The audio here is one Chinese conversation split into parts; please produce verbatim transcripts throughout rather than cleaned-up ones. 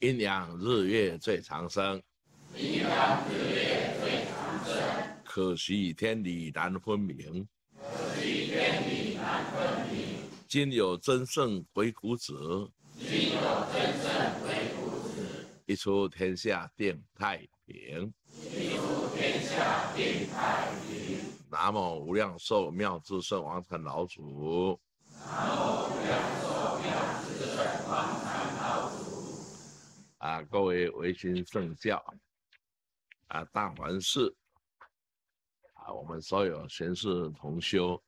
阴阳日月最长生，阴阳日月最长生。可惜天理难分明，可惜天理难分明。今有真圣鬼谷子，今有真圣鬼谷子。一出天下定太平，一出天下定太平。南无无量寿妙智圣王禅老祖，南无无量寿妙智圣王禅老祖。 啊，各位维新圣教，啊，大环寺，啊，我们所有贤士同修，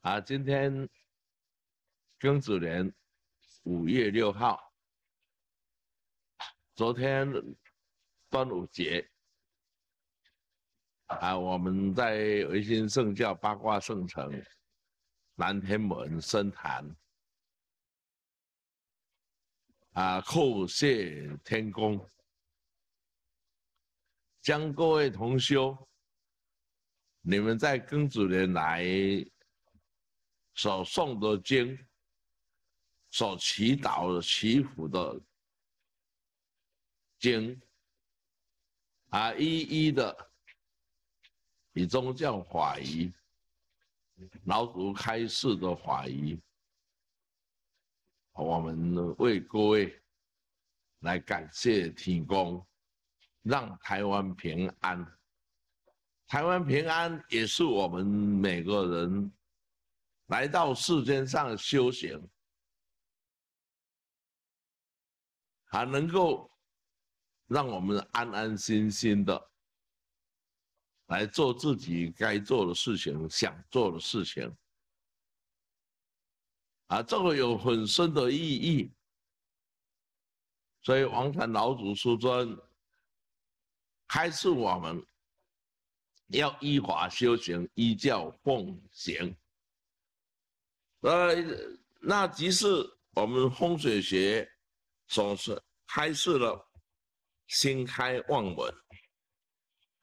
啊，今天庚子年五月六号，昨天端午节，啊，我们在维新圣教八卦圣城南天门深坛。 啊，叩谢天公，将各位同修，你们在庚子年来所诵的经、所祈祷的、祈福的经，啊，一一的以宗教法仪、老祖开示的法仪。 我们为各位来感谢天公，让台湾平安。台湾平安也是我们每个人来到世间上修行，还能够让我们安安心心的来做自己该做的事情，想做的事情。 啊，这个有很深的意义，所以王禅老祖师尊开示我们要依法修行，依教奉行。呃，那即是我们风水学所是开示了心开望门，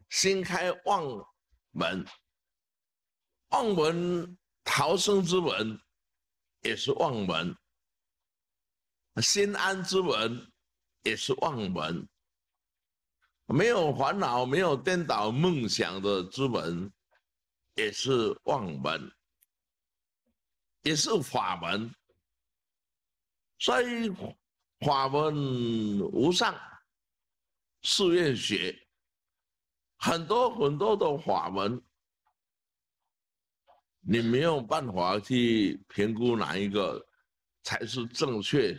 心开望门，望门逃生之门。 也是望门，心安之门也是望门，没有烦恼、没有颠倒梦想的之门，也是望门，也是法门。所以法门无上，誓愿学，很多很多的法门。 你没有办法去评估哪一个才是正确，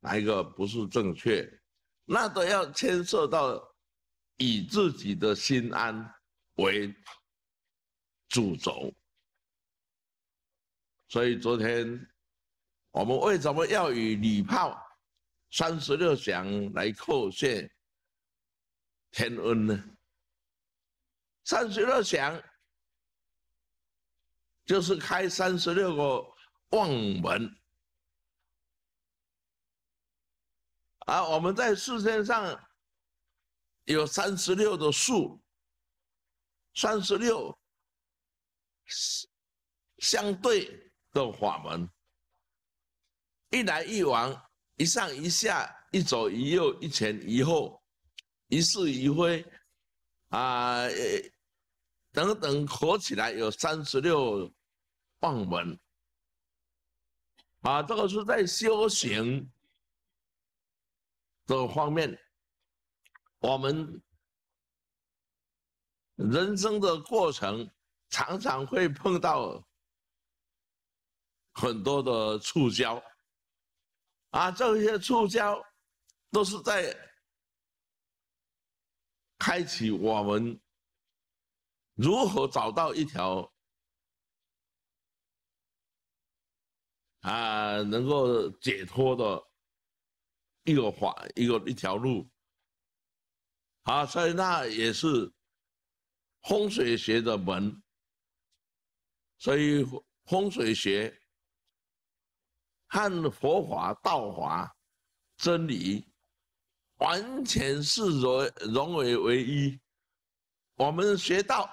哪一个不是正确，那都要牵涉到以自己的心安为主轴。所以昨天我们为什么要以礼炮三十六响来叩谢天恩呢？三十六响。 就是开三十六个望门啊！我们在世界上有三十六的数，三十六相对的法门，一来一往，一上一下，一左一右，一前一后，一是一非啊，等等，合起来有三十六。 望门啊，这个是在修行这方面，我们人生的过程常常会碰到很多的触礁啊，这些触礁都是在开启我们如何找到一条。啊、呃，能够解脱的一个法，一个一条路。啊，所以那也是风水学的门。所以风水学和佛法、道法、真理完全是融融为为一。我们学道，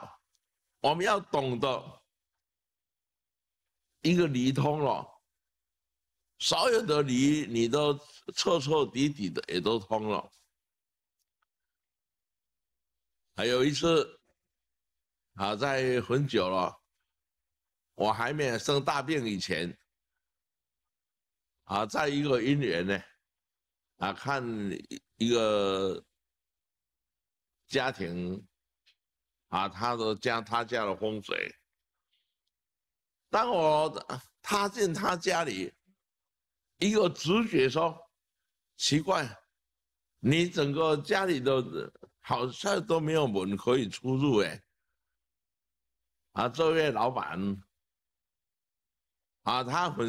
我们要懂得一个理通了。 所有的理你都彻彻底底的也都通了。还有一次，啊，在很久了，我还没有生大病以前，啊，在一个因缘呢，啊，看一个家庭，啊，他的家他家的风水，当我踏进他家里。 一个直觉说：“奇怪，你整个家里的好像都没有门可以出入哎。”啊，这位老板，啊，他很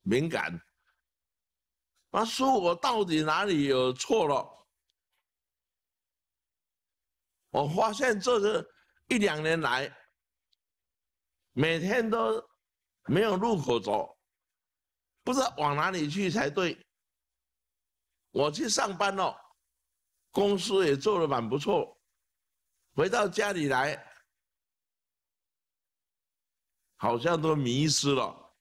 敏感，啊，说我到底哪里有错了？我发现这是一两年来，每天都没有路可走。 不知道往哪里去才对。我去上班了，公司也做得蛮不错。回到家里来，好像都迷失了。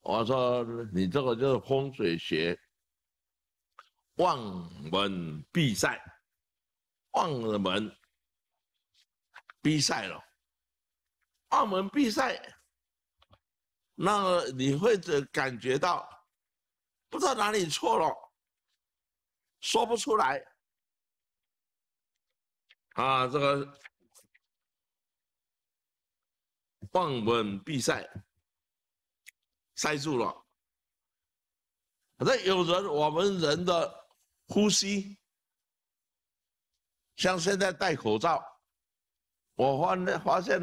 我说你这个就是风水学，望门必塞，望门必塞了，望门必塞。 那你会感觉到不知道哪里错了，说不出来啊！这个望门必塞，塞住了。反正有人，我们人的呼吸，像现在戴口罩，我发发现。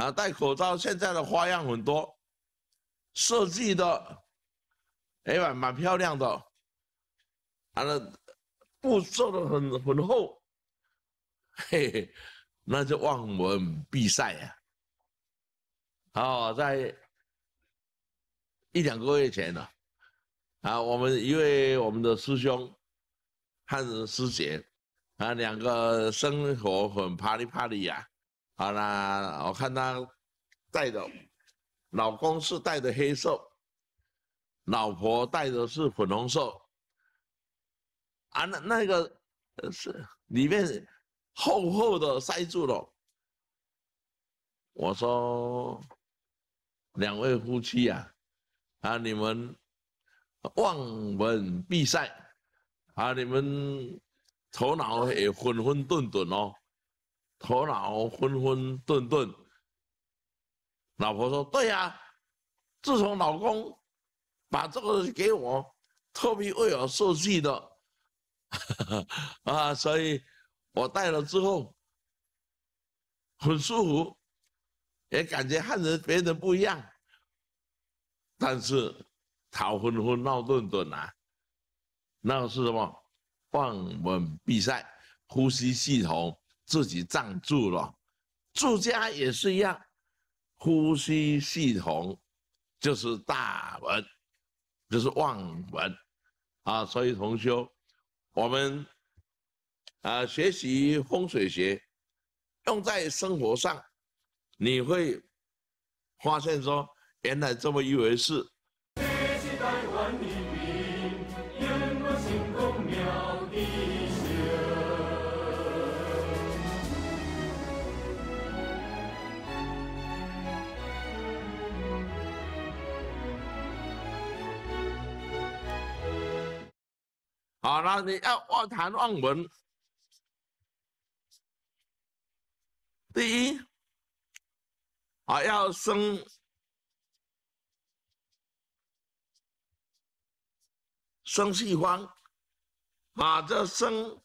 啊，戴口罩现在的花样很多，设计的也蛮蛮漂亮的，啊，布做的很很厚，嘿嘿，那就望门必塞呀、啊。哦，在一两个月前呢、啊，啊，我们因为我们的师兄和师姐啊，两个生活很啪里啪里呀。 好啦，我看她戴的，老公是戴的黑色，老婆戴的是粉红色。啊，那那个是里面厚厚的塞住了。我说，两位夫妻呀、啊，啊，你们望门必塞，啊，你们头脑也混混沌沌哦。 头脑昏昏沌沌，老婆说：“对呀、啊，自从老公把这个给我，特别为我设计的，啊，所以我戴了之后很舒服，也感觉和人别人不一样。但是头昏昏闹顿顿啊，那是什么？望门必塞，呼吸系统。” 自己障住了，住家也是一样，呼吸系统就是大门，就是望门啊。所以同修，我们啊学习风水学，用在生活上，你会发现说，原来这么一回事。 好了，你要望谈望门。第一，啊，要生生气方，啊，这生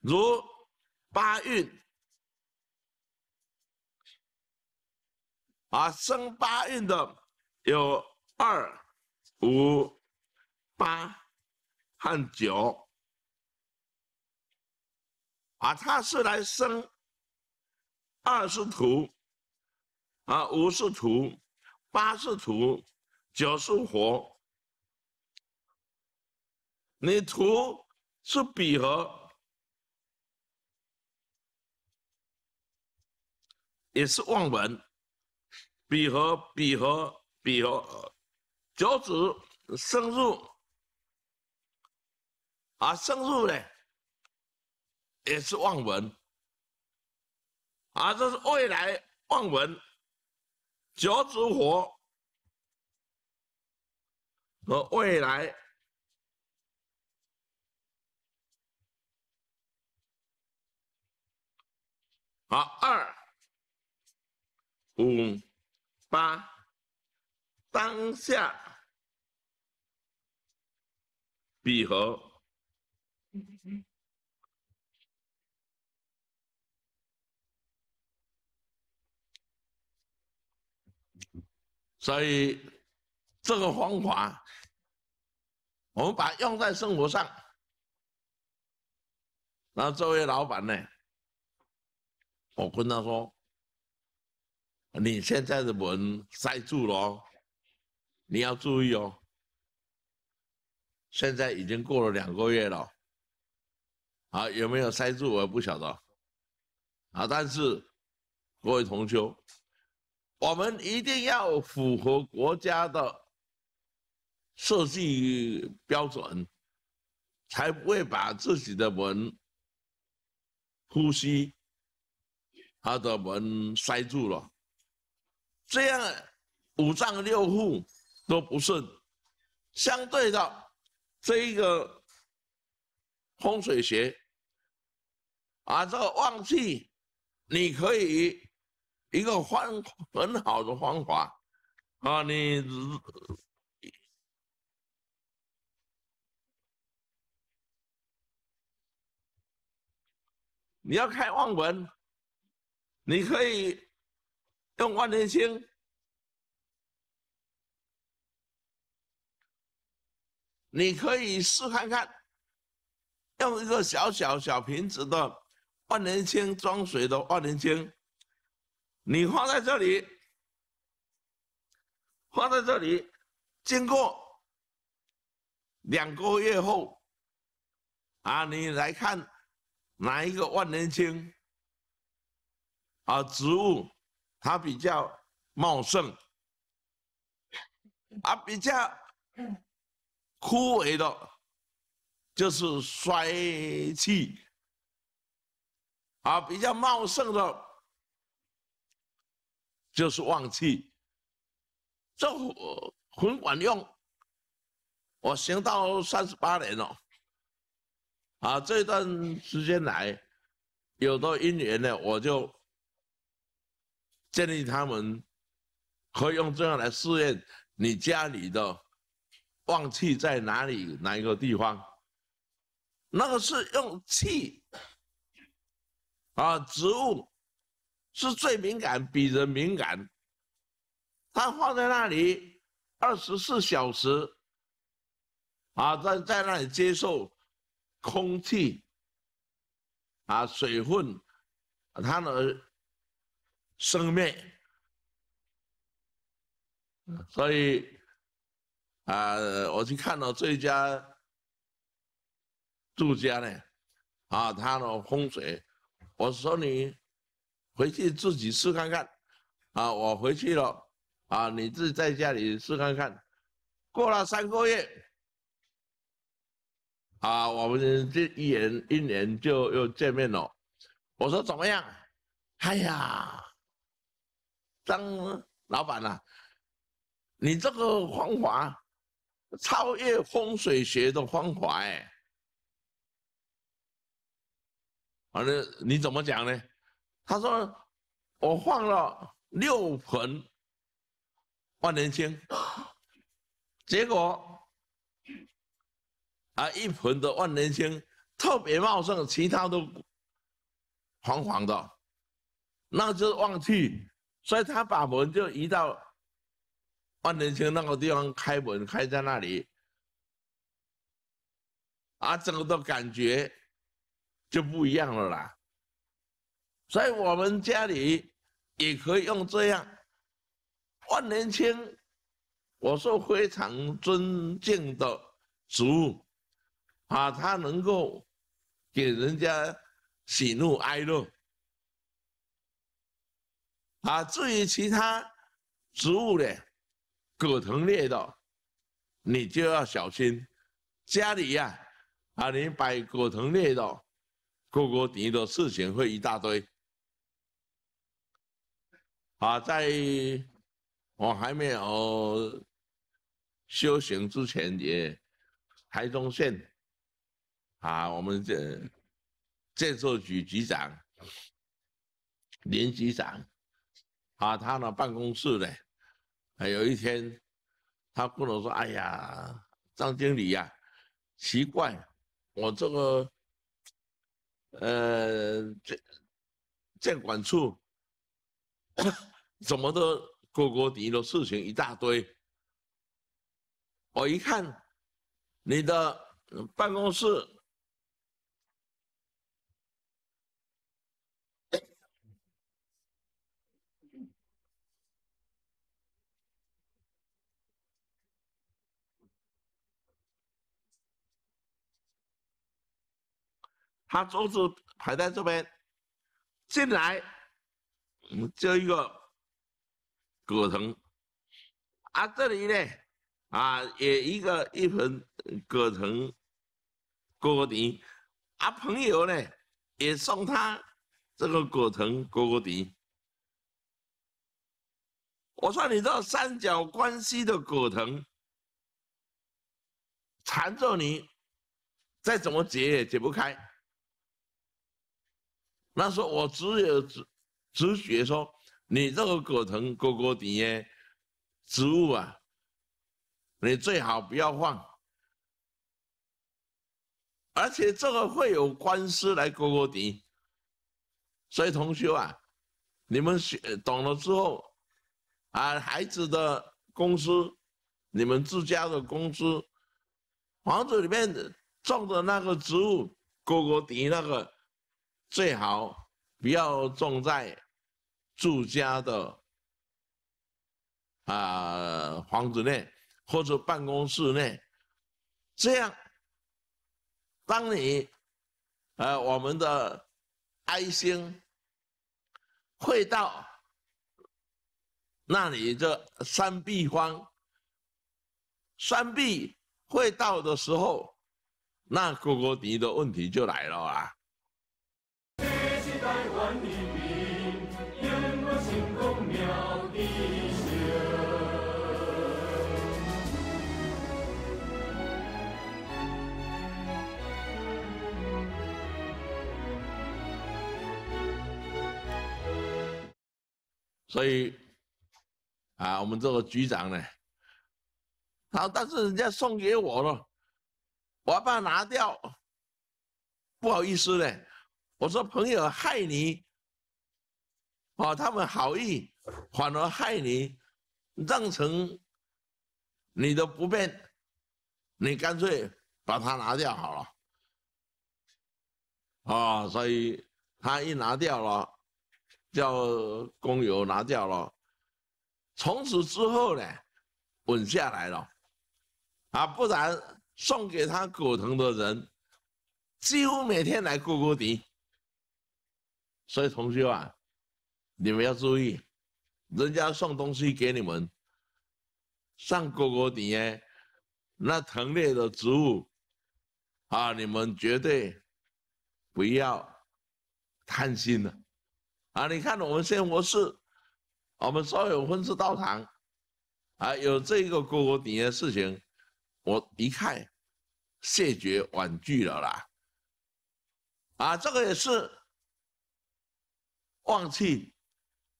如八运啊，生八运的有二、五、八和九啊，他是来生二是土啊，五是土，八是土，九是火。 你土是比合，也是望文，比合比合比合，九子生入，啊生入呢，也是望文，啊这是未来望文，九子火和未来。 好，二、五、八，当下闭合，所以这个方法，我们把它用在生活上。那这位老板呢？ 我跟他说：“你现在的门塞住了哦，你要注意哦。现在已经过了两个月了，啊，有没有塞住我也不晓得，啊，但是各位同修，我们一定要符合国家的设计标准，才不会把自己的门呼吸。” 他的门塞住了，这样五脏六腑都不顺。相对的，这一个风水学啊，这个旺气，你可以一个方很好的方法啊，你你要开旺门。 你可以用万年青，你可以试看看，用一个小小小瓶子的万年青装水的万年青，你放在这里，放在这里，经过两个月后，啊，你来看哪一个万年青？ 啊，植物它比较茂盛，啊，比较枯萎的，就是衰气，啊，比较茂盛的，就是旺气。这很管用，我行到三十八年了，啊，这段时间来，有的因缘呢，我就。 建议他们可以用这样来试验你家里的旺气在哪里，哪一个地方？那个是用气啊，植物是最敏感，比人敏感。它放在那里二十四小时啊，在在那里接受空气啊、水分，它的。 生灭，所以啊、呃，我去看到这一家住家呢，啊，他的风水，我说你回去自己试看看，啊，我回去了，啊，你自己在家里试看看。过了三个月，啊，我们这一年一年就又见面了。我说怎么样？哎呀！ 张老板啊，你这个方法超越风水学的方法哎，反正你怎么讲呢？他说我放了六盆万年青，结果啊一盆的万年青特别茂盛，其他都黄黄的，那就是旺气。所以他把门就移到万年青那个地方，开门开在那里，啊，整个的感觉就不一样了啦。所以我们家里也可以用这样万年青，我是非常尊敬的植物。 啊，它能够给人家喜怒哀乐。啊，至于其他植物呢，葛藤类的，你就要小心。家里呀、啊，啊，你摆葛藤类的，哥哥你的事情会一大堆。啊，在我还没有修行之前，也台中县。 啊，我们这建设局局长林局长，啊，他的办公室呢，啊，有一天他跟我说：“哎呀，张经理呀、啊，奇怪，我这个呃建建管处怎么都各国敌的事情一大堆。”我一看你的办公室。 他桌子摆在这边，进来，就一个葛藤，啊，这里呢，啊，也一个一盆葛藤，果泥，啊，朋友呢也送他这个葛藤果泥。我说你这三角关系的葛藤缠着你，再怎么解也解不开。 那时候我只有直直觉说，你这个葛藤、果果底的植物啊，你最好不要放，而且这个会有官司来果果底。所以同学啊，你们学懂了之后，啊，孩子的公司，你们自家的公司，房子里面种的那个植物，果果底那个。 最好不要种在住家的啊房子内或者办公室内，这样，当你呃我们的哀心会到那里的三碧方，三碧会到的时候，那果果敌的问题就来了啊。 所以，啊，我们这个局长呢，好，但是人家送给我了，我要把它拿掉，不好意思呢。我说朋友害你，哦，他们好意反而害你，酿成你的不便，你干脆把它拿掉好了。哦，所以他一拿掉了。 叫工友拿掉了，从此之后呢，稳下来了，啊，不然送给他葛藤的人，几乎每天来过过敌。所以同学啊，你们要注意，人家送东西给你们，上过过敌耶，那藤类的植物，啊，你们绝对不要贪心了。 啊！你看我们仙佛寺，我们所有分寺道场，啊，有这个果果底的事情，我一看，谢绝婉拒了啦。啊，这个也是忘记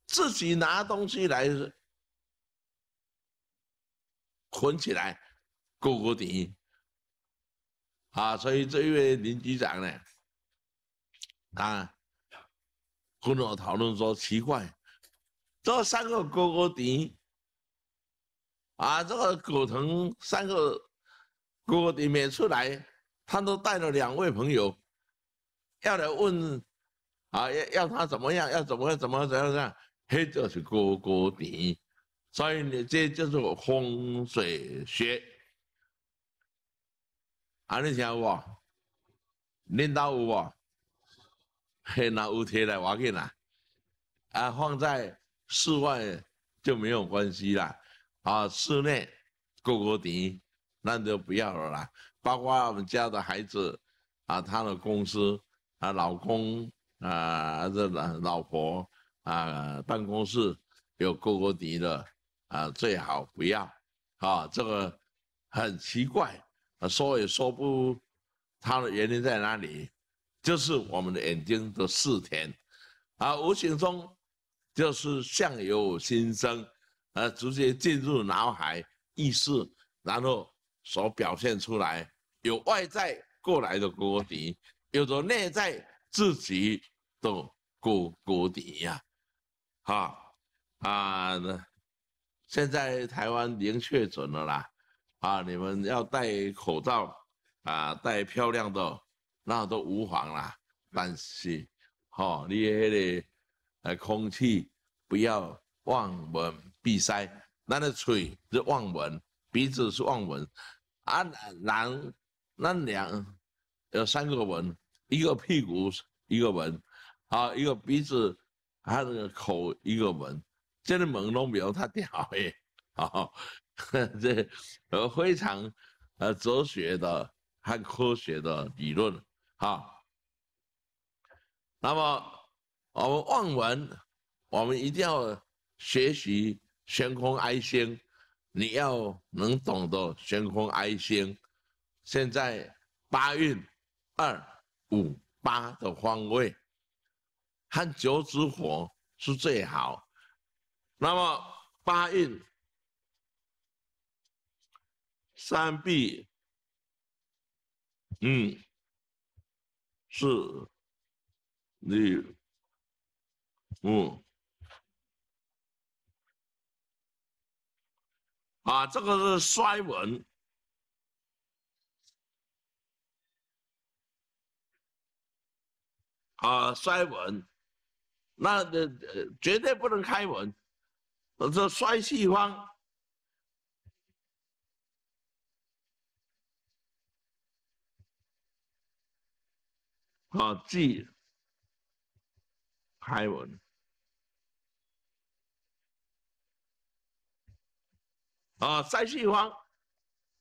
自己拿东西来捆起来，果果底，啊，所以这一位林局长呢，啊，跟我讨论说奇怪，这三个哥哥弟，啊，这个葛藤三个哥哥弟每出来，他都带了两位朋友，要来问，啊，要要他怎么样，要怎么样，怎么怎么样，这就是哥哥弟，所以呢，这就是我风水学。 啊，你听有无？恁家有无？嘿，那有贴来我给啦。啊，放在室外就没有关系啦。啊，室内过过底，那就不要了啦。包括我们家的孩子，啊，他的公司，啊，老公，啊，这老婆，啊，办公室有过过底的，啊，最好不要。啊，这个很奇怪。 啊，说也说不，它的原因在哪里？就是我们的眼睛的视田，啊，无形中就是相由心生，啊，直接进入脑海意识，然后所表现出来，有外在过来的锅底，有着内在自己的锅锅底呀，啊啊，现在台湾零确诊了啦。 啊，你们要戴口罩啊，戴漂亮的，那都无妨啦。但是，吼、哦，你迄、那个空气不要望闻必塞。咱的嘴是望闻，鼻子是望闻，啊，人那两有三个闻，一个屁股一个闻，啊，一个鼻子，还有个口一个闻，这个闻拢没有他屌诶，哦。 这呃非常呃哲学的和科学的理论啊。那么我们望闻，我们一定要学习悬空哀心，你要能懂得悬空哀心。现在八运二五八的方位和九紫火是最好。那么八运。 三碧，嗯，是六五啊，这个是衰文，啊，衰文，那呃绝对不能开文，这衰气方。 啊，忌开文啊，在西方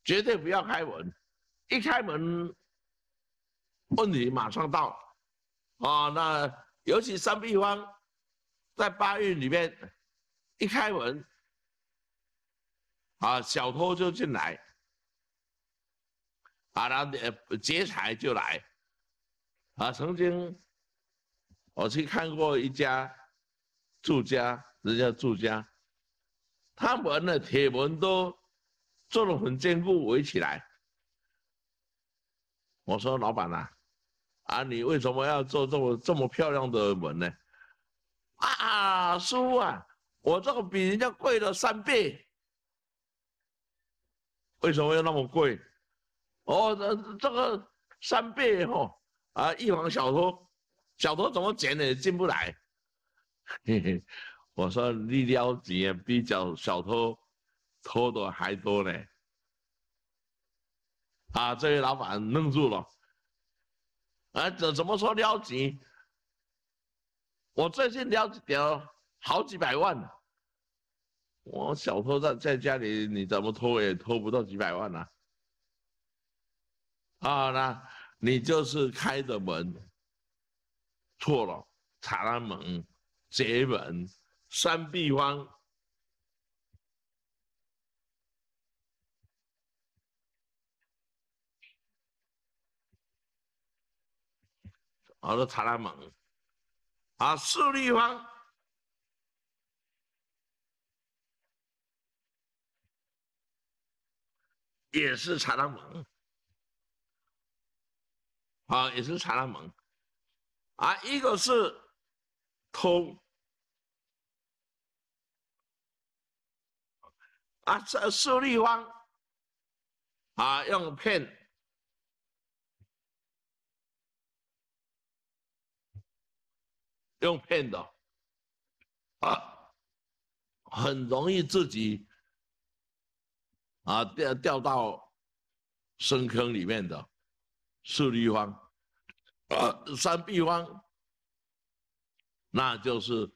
绝对不要开文，一开门问题马上到啊。那尤其三碧方在八运里面，一开门啊，小偷就进来，啊，然后劫财就来。 啊，曾经我去看过一家住家，人家住家，他们的铁门都做得很坚固，围起来。我说老板啊，啊你为什么要做这么这么漂亮的门呢？啊，师傅啊，我这个比人家贵了三倍，为什么要那么贵？哦，这这个三倍哦。 啊！预防小偷，小偷怎么捡也进不来。嘿嘿，我说你了解比较小偷偷的还多呢。啊，这位老板愣住了。啊，怎怎么说了解？我最近了解了好几百万。我小偷在在家里，你怎么偷也偷不到几百万啊。啊，那。 你就是开的门错了，查拉门、结门、三碧方好了，查拉门啊，四立方也是查拉门。啊，也是查拉蒙，啊，一个是偷，啊，这势力方，啊，用骗。 用骗的啊，很容易自己啊掉掉到深坑里面的势力方啊，三弊方，那就是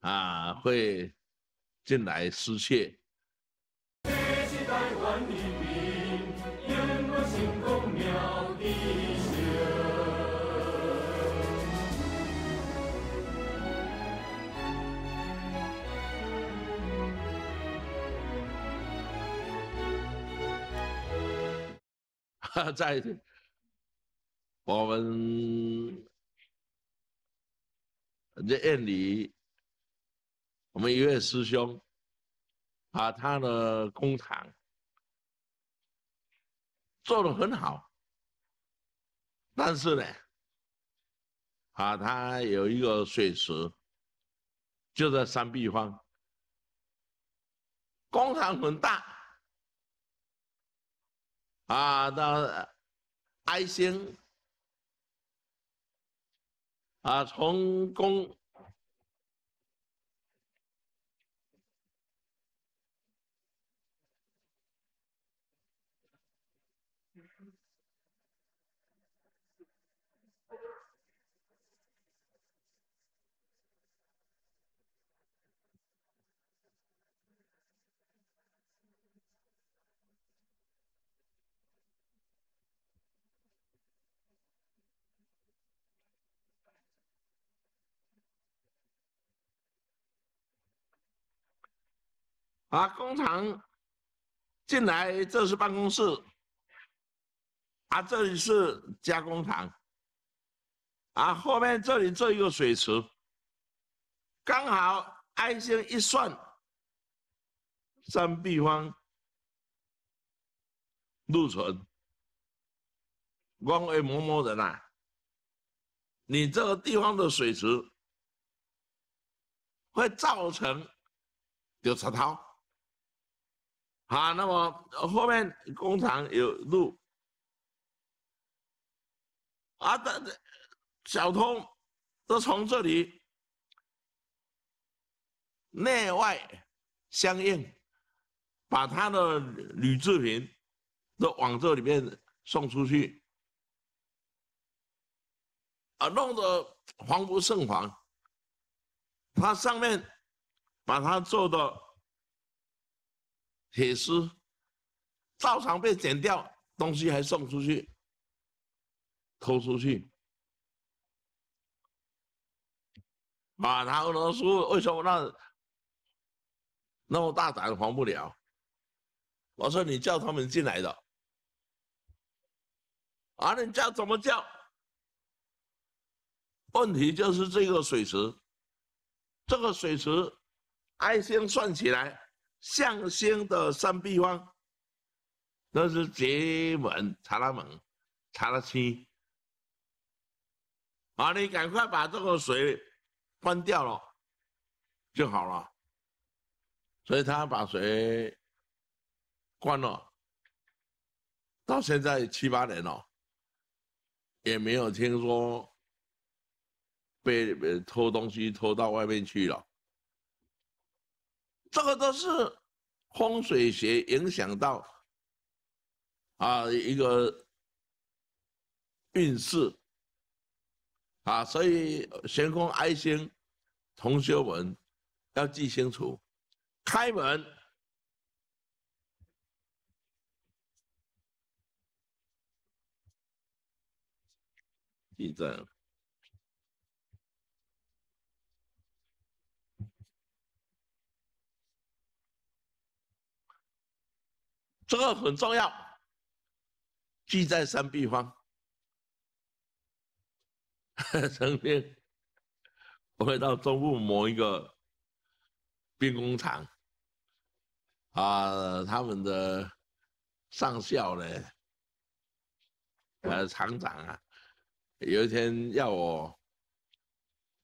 啊会进来失窃。 在我们这院里，我们一位师兄，啊，他的工厂做得很好，但是呢，啊，他有一个水池，就在山壁方，工厂很大。 啊，那哀星啊，从工啊，工厂进来，这是办公室。啊，这里是加工厂。啊，后面这里做一个水池，刚好爱心一算，三平方路存，光为某某人啊，你这个地方的水池会造成有石头。 好，那么后面工厂有路啊，这小偷都从这里内外相应，把他的铝制品都往这里面送出去，啊，弄得防不胜防。他上面把它做的。 铁丝照常被剪掉，东西还送出去，偷出去。啊，他俄罗斯为什么那那么大胆防不了？我说你叫他们进来的，啊，你叫怎么叫？问题就是这个水池，这个水池，爱心算起来。 象星的三壁方，那是结盟查拉蒙、查拉七。啊，你赶快把这个水关掉了就好了。所以他把水关了，到现在七八年了，也没有听说被偷东西偷到外面去了。 这个都是风水学影响到啊一个运势啊，所以悬空哀星同修文要记清楚，开门记得。 这个很重要，记在三壁方。曾经我们到中部某一个兵工厂，啊，他们的上校呢，呃厂长啊，有一天要我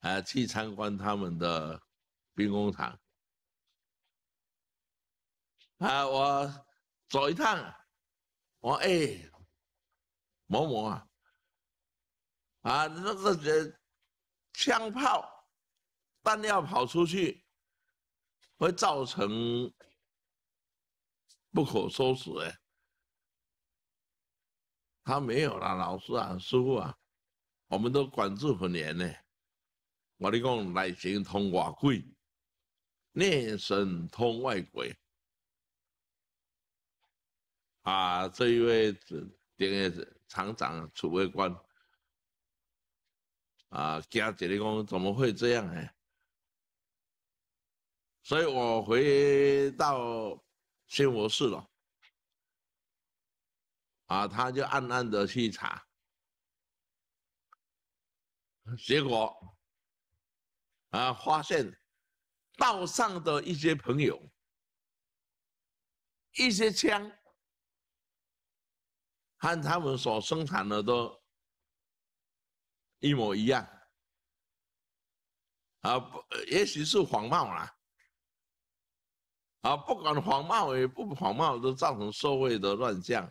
啊去参观他们的兵工厂啊，我走一趟，我哎、欸、某某啊，啊那个枪炮弹药跑出去会造成不可收拾哎、欸。 他没有啦，老师啊，师傅啊，我们都管制很严呢。我哋讲内神通外鬼，内神通外鬼。啊，这一位这个厂长楚卫官，啊，家姐你讲怎么会这样呢？所以我回到新佛寺了。 啊，他就暗暗的去查，结果啊，发现道上的一些朋友，一些枪和他们所生产的都一模一样，啊，也许是仿冒啦，啊，不管仿冒也不仿冒，都造成社会的乱象。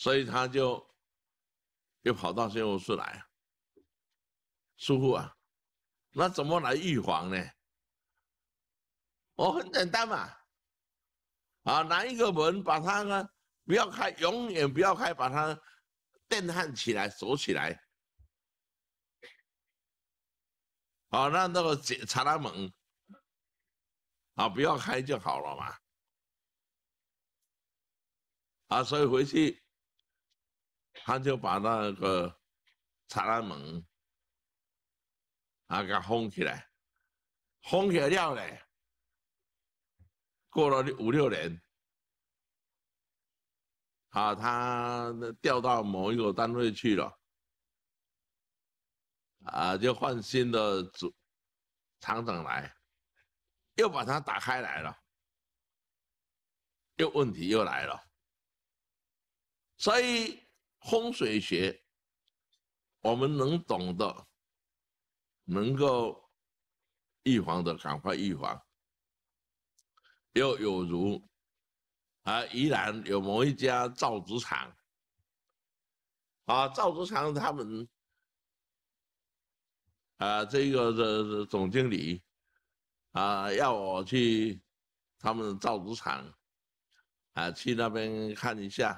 所以他就又跑到新佛寺来，师父啊，那怎么来预防呢？哦，很简单嘛，啊，拿一个门把它呢不要开，永远不要开，把它电焊起来，锁起来。啊，那那个查拉门啊不要开就好了嘛。啊，所以回去。 他就把那个查拉门啊给封起来，封起来了嘞。过了五六年，啊，他调到某一个单位去了，啊，就换新的组厂长来，又把它打开来了，又问题又来了，所以。 风水学，我们能懂的，能够预防的，赶快预防。又有如啊，宜兰有某一家造纸厂，啊，造纸厂他们啊，这个的总经理啊，要我去他们造纸厂啊，去那边看一下。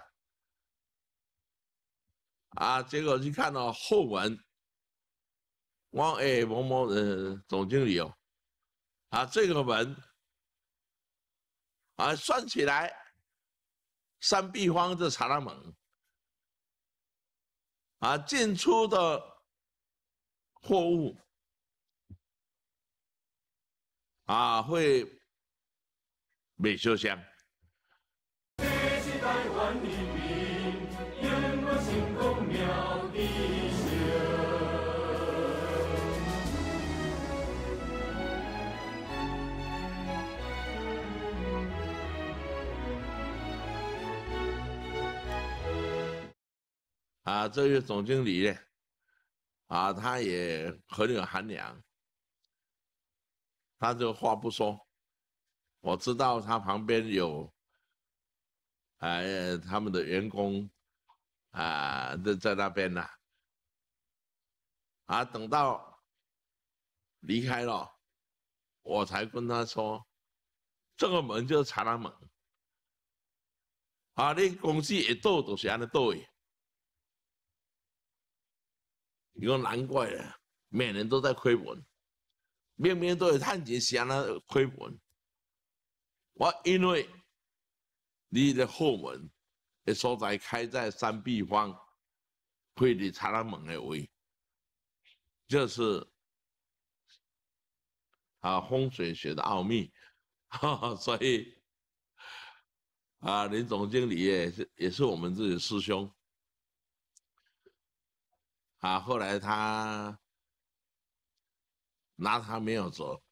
啊，结果去看到后门，汪哎某某呃总经理哦，啊这个门，啊算起来三壁方的查拉门，啊进出的货物，啊会美修香。 啊，这位总经理呢，啊，他也很有涵养，他就话不说。我知道他旁边有，哎，他们的员工，啊，都在那边呢、啊。啊，等到离开了，我才跟他说，这个门就是查拉门。啊，你公司也做都是安尼做的。 你说难怪了，每年都在亏本，明明都有赚钱，想那亏本。我因为你的后门的所在开在三壁方，会离查拉门的位，就是啊风水学的奥秘，哈哈，所以啊林总经理也是也是我们自己师兄。 啊，后来他拿他没有辙，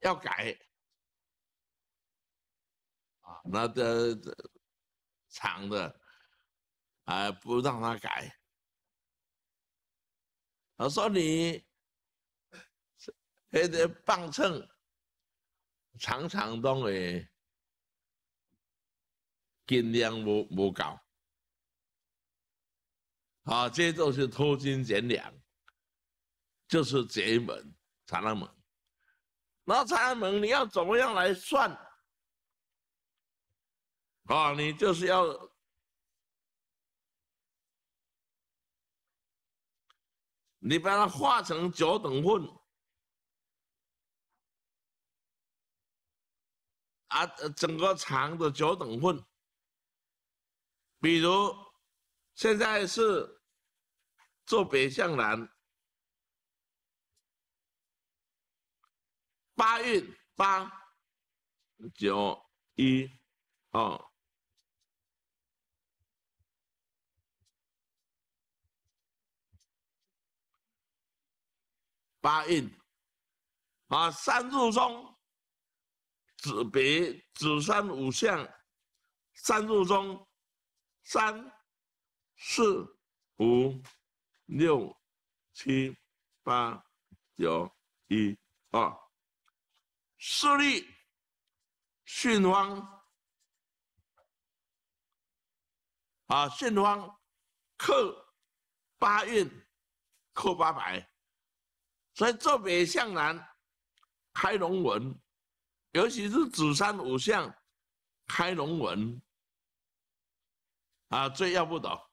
要改啊，那的长的，啊、呃，不让他改。我说你，那个磅秤常常都会斤量无无够，啊，这就是偷斤减两，就是这一门查那门。 那查门你要怎么样来算？啊，你就是要你把它化成九等份，啊，整个长的九等份。比如现在是做北向南。 八运八九一哦，八运啊，三入中，子别子山五象，三入中，三四五六七八九一二。 势力巽方啊，巽方克八运，克八百，所以坐北向南开龙纹，尤其是子山五象开龙纹啊，最要不得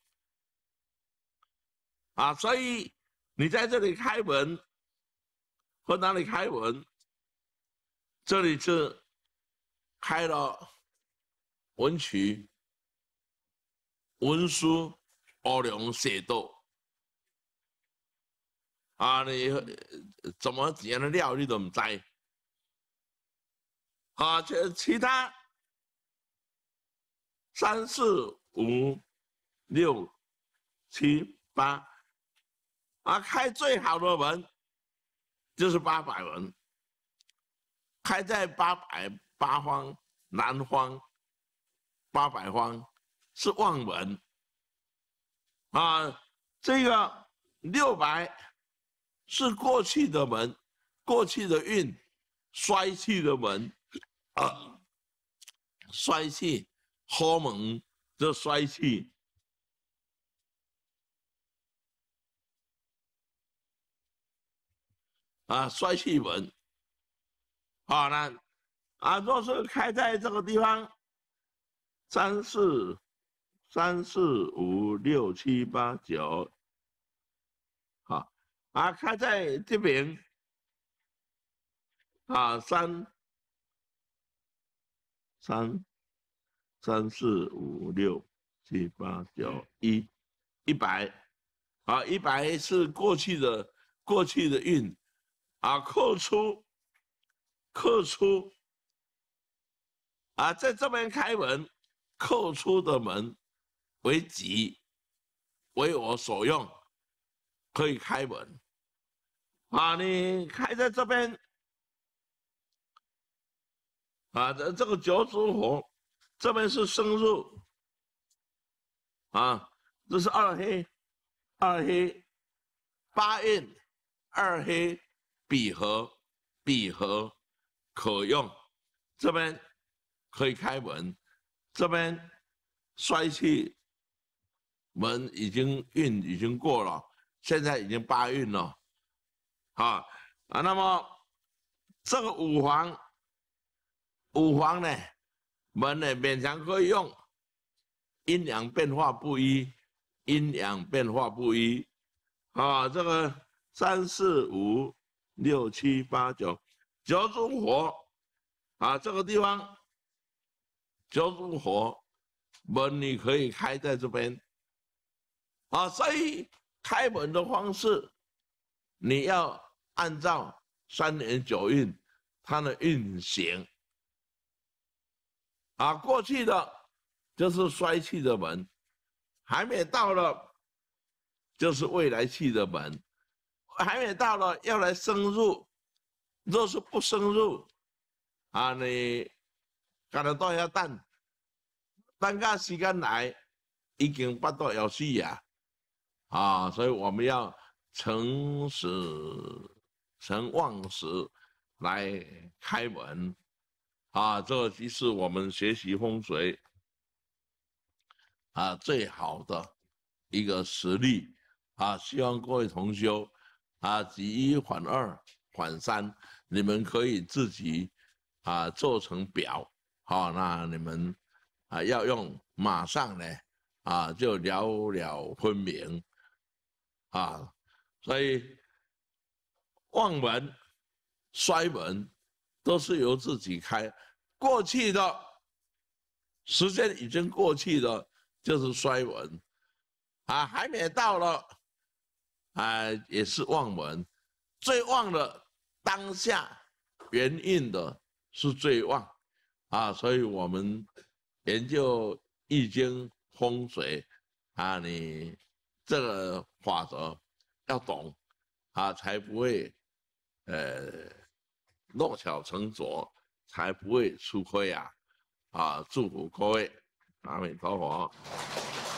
啊，所以你在这里开门或哪里开门。 这里是开了文曲、文书、欧龙写斗啊，你怎么怎样的料你都唔知啊？这其他三四五六七八啊，开最好的文就是八百文。 开在八百八方、南方、八百方是望门啊，这个六百是过去的门，过去的运，衰去的门啊，衰去，后门就衰去啊，衰去门。 好了、哦，啊，若是开在这个地方，三四三四五六七八九，好，啊，开在这边，啊，三三三四五六七八九一一百，啊，一百是过去的过去的运，啊，扣除。 扣出啊，在这边开门，扣出的门为己，为我所用，可以开门。啊，你开在这边啊，这这个九子火，这边是生入啊，这是二黑，二黑八运，二黑比合，比合。 可用，这边可以开门，这边衰气门已经运已经过了，现在已经八运了，啊啊，那么这个五黄，五黄呢门呢勉强可以用，阴阳变化不一，阴阳变化不一，啊，这个三四五六七八九。 九主火啊，这个地方九主火门你可以开在这边啊，所以开门的方式你要按照三年九运它的运行啊，过去的就是衰气的门，还没到了就是未来气的门，还没到了要来深入。 若是不深入，啊，你搞得到下蛋，等下时间来，已经巴肚枵死啊！啊，所以我们要诚实、诚望实来开门啊！这就是我们学习风水啊最好的一个实例啊！希望各位同修啊，举一反二、反三，你们可以自己啊做成表。 好、哦，那你们啊要用马上呢啊就了了分明啊，所以旺门、衰门都是由自己开。过去的时间已经过去了，就是衰门啊，还没到了啊也是旺门。最旺的当下原因的是最旺。 啊，所以我们研究易经风水啊，你这个法则要懂啊，才不会呃弄巧成拙，才不会吃亏啊！啊，祝福各位，阿弥陀佛。